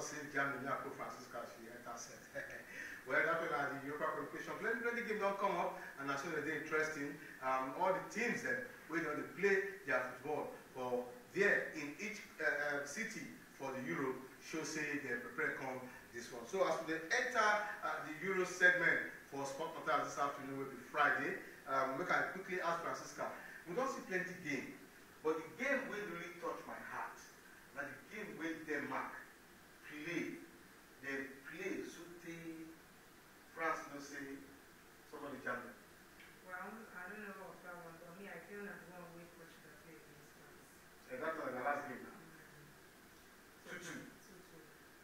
Save Gianni Laco, Francisca, she intercepts. Well, that was the European qualification. Plenty game don't come up, and as soon as they're interesting, all the teams that we know they play their football for there in each city for the Euro should say they prepare come this one. So as we enter the Euro segment for Sport Matters this afternoon will be Friday. We can quickly ask Francisca. We don't see plenty game, but the game will really touch my heart. That the game with Denmark. They play Suti, France, no say, somebody jam them. Well, I don't know about that one, but me, I feel that the one way Portugal played against France. So that was the last game now. 2-2.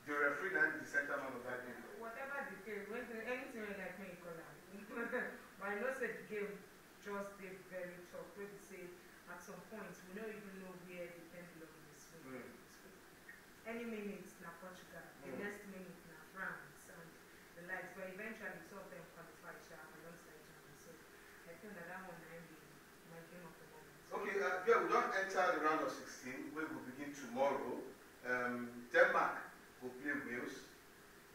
The referee and the center man of that game. Whatever the game, anything like me, but I know that the game just did very tough. Maybe say at some point, we don't even know where the pendulum is. Any minute now Portugal, the next minute now France, and the likes, but eventually two of them qualified alongside Germany. So I think that one might be my game of the moment. Okay, yeah, we don't enter the round of 16. We will begin tomorrow. Denmark will play Wales.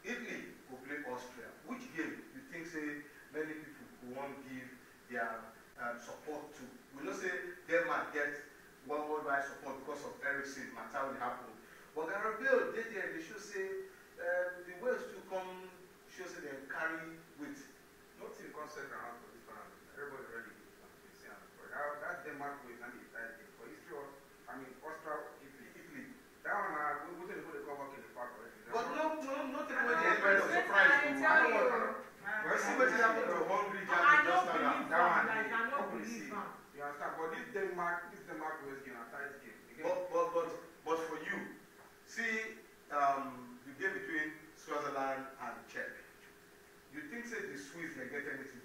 Italy will play Austria. Which game you think say many people who won't give their support to? We don't say Denmark gets one worldwide support because of Eriksen, Matter will happen. But the rebel, they should say the Wales to come, should say they carry with. Nothing concerned around for this one. Everybody already is saying that Denmark will not be that game. For history, I mean, Austria, Italy. That one, we wouldn't put the cover in the park already. But no, nothing was there. Very surprised. Well, see what happened to Hungary just now. That one, you understand? But this Denmark Wales game, a tight game. But for you. See the game between Switzerland and Czech. You think that the Swiss can get anything?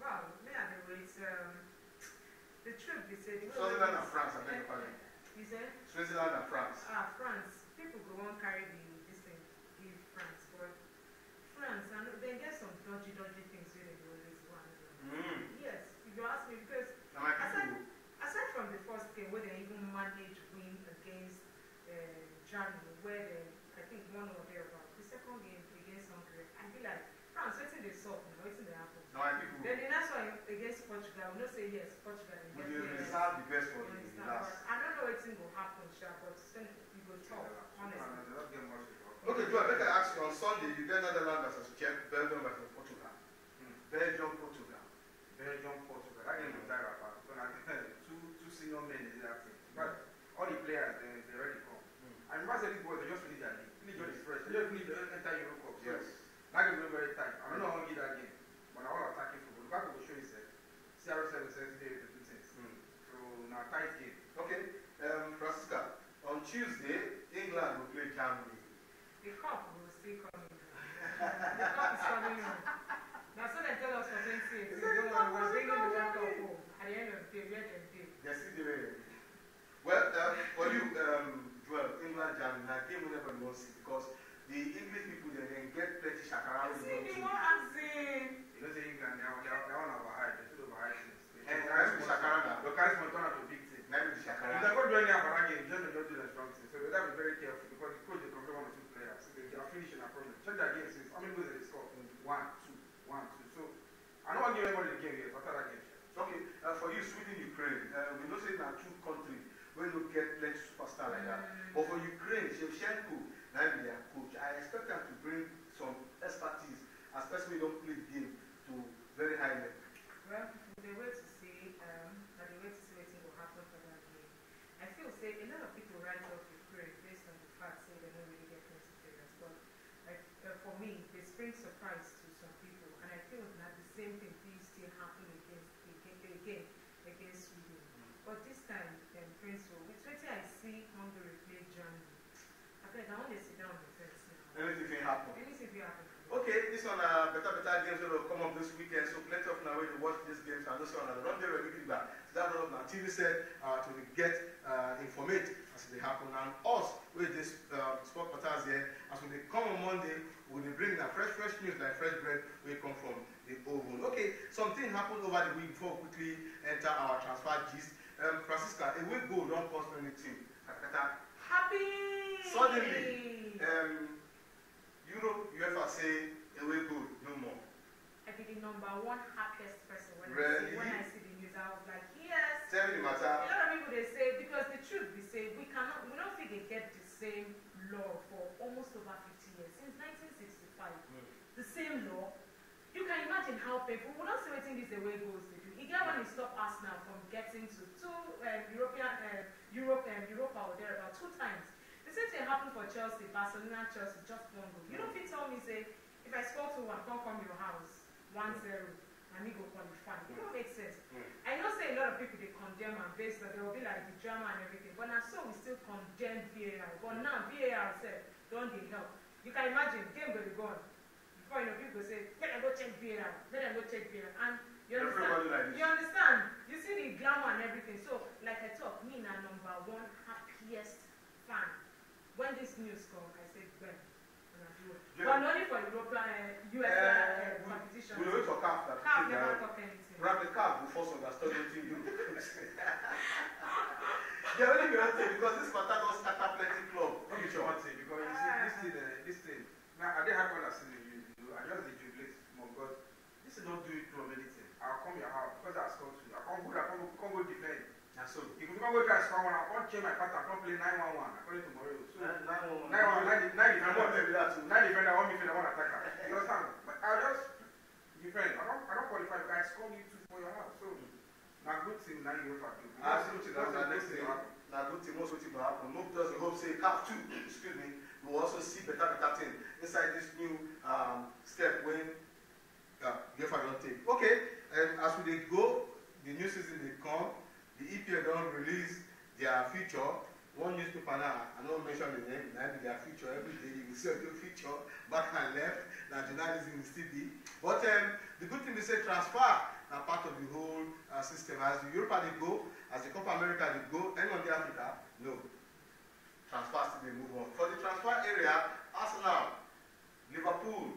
Well, yeah, there was the truth is that Switzerland and France are very funny. You said Switzerland and France. France. People go on carry this thing, give France, but France and they get some dodgy things when they always won. Yes, if you ask me, because aside from the first game where they even managed win against Germany, where they, I think one or the other, the second game against Hungary, I feel like France, waiting they saw, waiting they happen. No, I think then the next one against Portugal, we don't say yes, Portugal. But you reserve the best for the last. I don't know what's going to happen, but you go talk, honestly. Okay, Joe, let me ask you, on Sunday, you get Netherlands versus Czech, Belgium versus Portugal. Belgium, Portugal. That game will die apart. Two senior men in that team. But all the players, they already come. I remember these boys, they just finished that game. Finish all the first. They just finished the entire Euro Cup. Yes. That game was very tight. I don't know how to get that game. But I was attacking football. Back will show himself. CR7 says today is the two things. So, now tight game. Okay. Francisca, on Tuesday, England will play Germany. The cup will still come in. The cup is coming in. Now, so they tell us for 2018. We're bringing the World Cup home. At the end of the day, we are the day. They're still the way. Well, for you, Joel, England, Germany, I came with everyone see because the English people they then get plenty shakara. You see, they won't answer. You know, the England, they want overhyped. They should overhyped things. And can't be shakara now. You can't be turn out a big thing. Never be shakara. If they don't do any shakara game, you just don't do the strong thing. So we have to be very careful because the coach is control one or two players. So they are finishing a problem. Check that game since how many goals they score? 1, 2, 1, 2. So I don't want to give anybody the game yet. After that game. Okay, for you, Sweden, Ukraine. We know say that two countries. When you get plenty superstar like that. But for Ukraine, Shevchenko, now be their coach. I expect them to bring some expertise, especially don't play the game to very high level. Well, they wait to see what will happen for that game. I feel say a lot of people write off Ukraine based on the fact say they don't really get plenty players. But for me, they spring surprise to some people, and I feel that the same thing is still happening against Sweden. But this time. So, with what I see Hungary play Germany, I think I want to sit down with first now. Anything can happen. Okay, this one better games will come up this weekend, so plenty of now way to watch these games and this one and run there and give back. So that one of my TV said to get informate as they happen and us with this sport matters here as when they come on Monday when they bring the fresh news like fresh bread will come from the oven. Okay, something happened over the week before we quickly enter our transfer gist. Francisca, a week ago, don't cost anything. Happy! Suddenly, number one happiest person when, really? When I see the news. I was like, yes. Tell me the matter. A lot of people, they say, because the truth, they say, we don't think they get the same law for almost over 50 years, since 1965. Mm. The same law. You can imagine how painful. We're not celebrating this the way it goes. He got when he stopped Arsenal from getting to Europa or there about 2 times. The same thing happened for Chelsea, Barcelona, Chelsea, just 1 goal. You know, if you tell me, say, if I score 2-1, come from your house, 1-0, and we go qualify. It don't make sense. I know, say, a lot of people, they condemn and base, but there will be like the drama and everything. But now, so we still condemn VAR. But now, VAR said, don't they help? You can imagine, game will be gone. Before, you know, people say, let them go check VAR, let them go check VAR. And you understand? Like you understand? You see the glamour and everything. So, like I talk, me and number one happiest fan. When this news comes, I say, well, and I do it. But not only for European, US competition. We wait for CAF. CAF never talk anything. Grab the CAF before some understanding to you. They only cannot say because this matter don't start up plenty club. What you want to say? Because you see, this thing. Now, I didn't have one seen you do. I just did you bless mom God. This is not doing club anything. I'll come your house because I scored to you. I can't go defend. Yeah, so if you can't go guys, I can't change my pattern. I can't play 9-1-1. I can't play tomorrow. So 9-1-1. 9-1-1. 9-defender. 1 midfielder. 1 attacker. You understand? But I just defend. I don't qualify. I score you 2 for your house. So now good team. Now you have to. Absolutely. That's the next thing. Now good team. Most good thing will happen. No, because we hope say cap 2. Excuse me. We will also see better thing inside this new step when the final take. Okay. And as we go, the new season they come. The EPL don't release their feature. One newspaper now, I don't mention the name, now their feature every day. You will see a new feature, back and left, now journalism will still be. But the good thing is say transfer, now part of the whole system. As the Europa they go, as the Copa America they go, and on the Africa, no. Transfer still they move on. For the transfer area, Arsenal, Liverpool,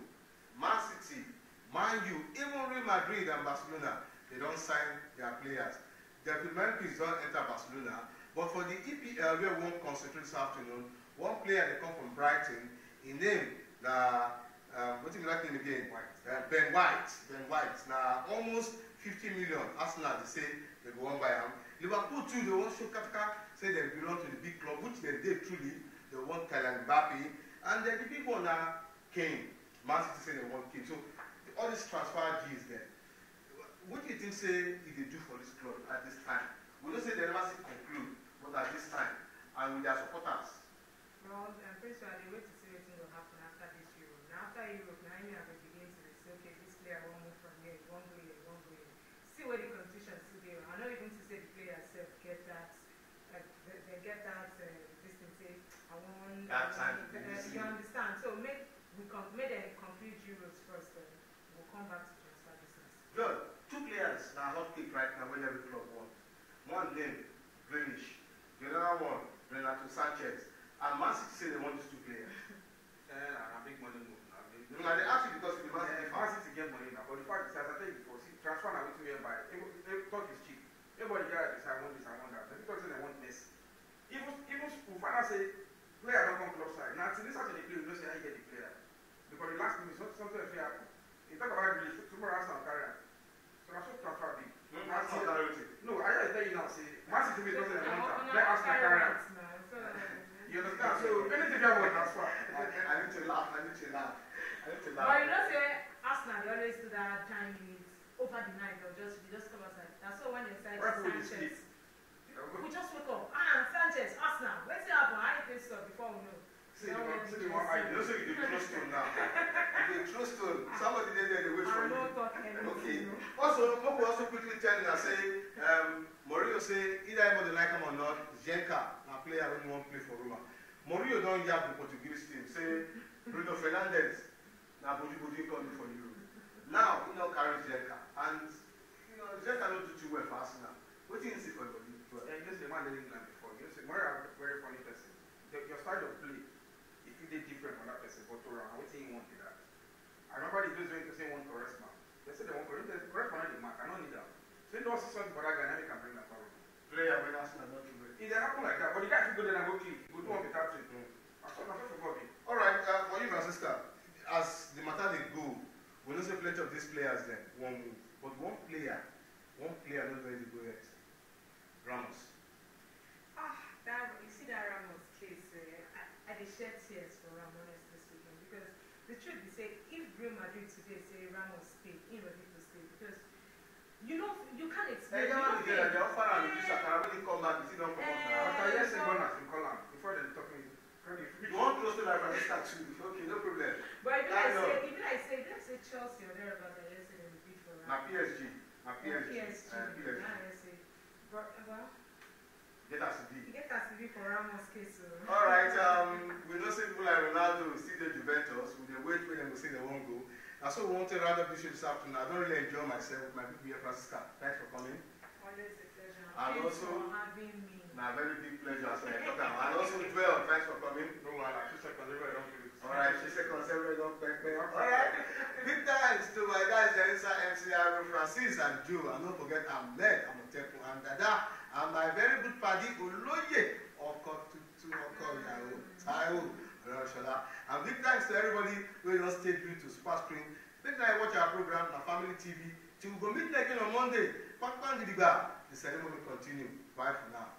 Man City, Man U, even Real Madrid and Barcelona, they don't sign their players. The demand is don't enter Barcelona, but for the EPL, we won't concentrate this afternoon. One player, they come from Brighton, he named the, what's his last name again? Ben White. Ben White. Now, almost 50 million. Arsenal, they say they go on by him. Liverpool, too, they want Shukataka, say they belong to the big club, which they did truly. They want Kylian Mbappe. And then the big one now came. Man City say they want Kane. So, all this transfer G's there. What do you think, say, if they do for this club at this time? We don't say they never see conclude, but at this time, and with their supporters? Well, I'm pretty sure they wait to see what will happen after this Euro. Now, after Europe, now you have to begin to say, okay, this player won't move from here, it won't go here, it won't go here. See what the constitution is there. I know even to say the players get that, like, they get that, this thing, say, I won't. That time. You understand? So, make them complete Euros first, then we'll come back to transfer business. Good. 2 players are hot kick right now when every club wants. One named Grealish, the other one, Renato Sanchez. And Man City say they want these 2 players. I make money move now. They ask you because the Man City fans get money now. But the fact is, as I tell you before, see, transfer now to me by talk is cheap. Everybody got this, I want this, I want that. Then people say they want Messi. Even Ufana say, player don't come club side. Now, until this after they play, we don't say how you get the player. Because the last game is something that happen. They talk about Grealish, tomorrow has some carrier. So I should transfer big. No, I just tell you now, see, Man City doesn't want that. Let us not carry out. You understand? So anything you want to transfer. I need to laugh. But you know, say, Arsenal, they always do that time limit. Over the night, they just come outside. That's all when they say Sanchez. We just wake up. Sanchez, Arsenal. What's it happen? I think so before we know. See, I don't say you trust him now. You trust him. Somebody there, they wait for you. Okay. Also, Moku also quickly tell you and say, Mourinho say, either anybody like him or not, Zanka, a player who won't play for Roma. Mourinho don't have the Portuguese team. Say, Bruno Fernandes, now Boji coming for you. Now, he don't carry Zanka. And, you know, Zanka don't do too well for Arsenal. What do you see for Boji? Yeah, you just demanded England before. You say, Mourinho is a very funny person. Your style of play, different from that person, but I would say he wanted that. I remember the days when they want Torres man. They said they want Torres man, the man. I don't need that. So they don't see something for that guy, now they can bring that forward. Player when Arsenal not to win. It happened like that, but the guy should go there and go kill. Go do one without it. I thought for Bobby. All right, for you, Francisca, as the matter they go, we don't see plenty of these players then. But one player knows where to go yet. Ramos. Ah, that you see that Ramos case. I did shed tears for Ramos this weekend because the truth is, if Real Madrid today say Ramos stay, he ready to stay because you know you can't explain. Hey, they offer him to Shakara when he come back. He still don't come back. After yesterday, Ramos in Colin before them talking. If you want to like Francisca too, okay, no problem. But if I say Chelsea or thereabouts, I just say it would be for now. PSG. Well, get us to be for Ramos' case. All right, we know some people like Ronaldo will see the Juventus, will they wait when they will see they won't go. And so we want to round up this show this afternoon. I don't really enjoy myself with my people here, Francisca. Thanks for coming. Always a pleasure. And also, having me. Nah, very big pleasure as well. And also, Joe, thanks for coming. No one, 2 seconds, everybody don't feel it. All right, 2 seconds, everybody don't thank me. All right, big thanks to my guys, Janissa, MCR, Francis, and Joe. And don't forget, I'm Ned, I'm a Temple, and Dada. And my very good paddy, Oloye, and big thanks to everybody who just stayed tuned to Super Screen. Make sure you watch our program on Family TV. Till we go meet again on Monday. The ceremony will continue. Bye for now.